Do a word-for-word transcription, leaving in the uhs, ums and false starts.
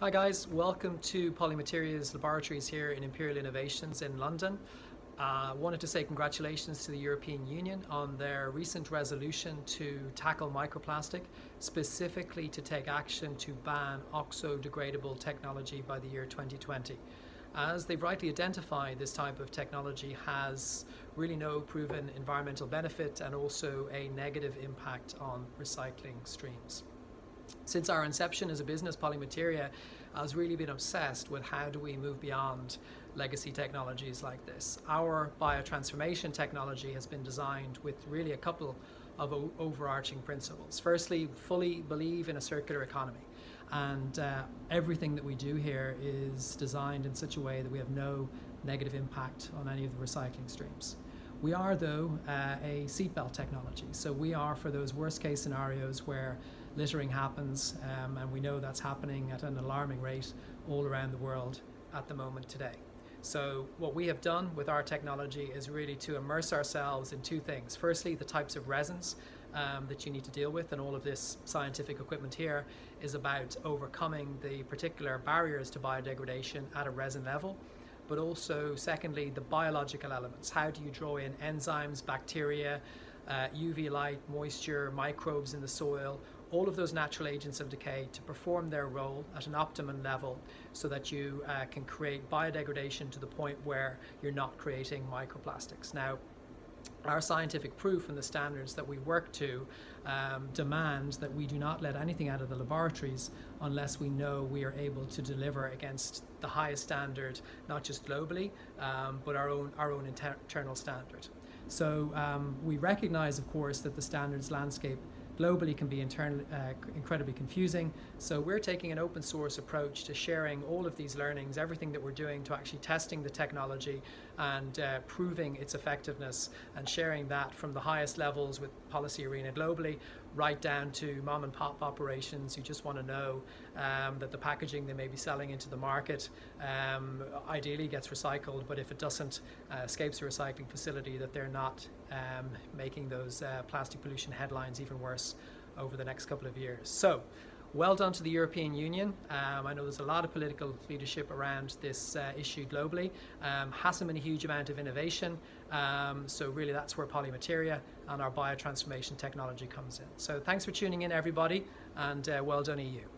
Hi guys, welcome to Polymateria's laboratories here in Imperial Innovations in London. I uh, wanted to say congratulations to the European Union on their recent resolution to tackle microplastic, specifically to take action to ban oxo-degradable technology by the year twenty twenty. As they've rightly identified, this type of technology has really no proven environmental benefit and also a negative impact on recycling streams. Since our inception as a business, Polymateria has really been obsessed with how do we move beyond legacy technologies like this. Our biotransformation technology has been designed with really a couple of overarching principles. Firstly, fully believe in a circular economy. And uh, everything that we do here is designed in such a way that we have no negative impact on any of the recycling streams. We are, though, uh, a seatbelt technology. So we are for those worst case scenarios where littering happens, um, and we know that's happening at an alarming rate all around the world at the moment today. So what we have done with our technology is really to immerse ourselves in two things. Firstly, the types of resins um, that you need to deal with, and all of this scientific equipment here is about overcoming the particular barriers to biodegradation at a resin level. But also, secondly, the biological elements. How do you draw in enzymes, bacteria, uh, U V light, moisture, microbes in the soil, all of those natural agents of decay to perform their role at an optimum level so that you uh, can create biodegradation to the point where you're not creating microplastics. Now, our scientific proof and the standards that we work to um, demand that we do not let anything out of the laboratories unless we know we are able to deliver against the highest standard, not just globally, um, but our own, our own inter internal standard. So um, we recognize, of course, that the standards landscape globally can be internal, uh, incredibly confusing. So we're taking an open source approach to sharing all of these learnings, everything that we're doing to actually testing the technology and uh, proving its effectiveness, and sharing that from the highest levels with policy arena globally, right down to mom and pop operations who just want to know um, that the packaging they may be selling into the market um, ideally gets recycled, but if it doesn't, uh, escapes a recycling facility, that they're not um, making those uh, plastic pollution headlines even worse over the next couple of years. So, well done to the European Union. Um, I know there's a lot of political leadership around this uh, issue globally. Um, hasn't been a huge amount of innovation. Um, so really that's where Polymateria and our biotransformation technology comes in. So thanks for tuning in, everybody, and uh, well done E U.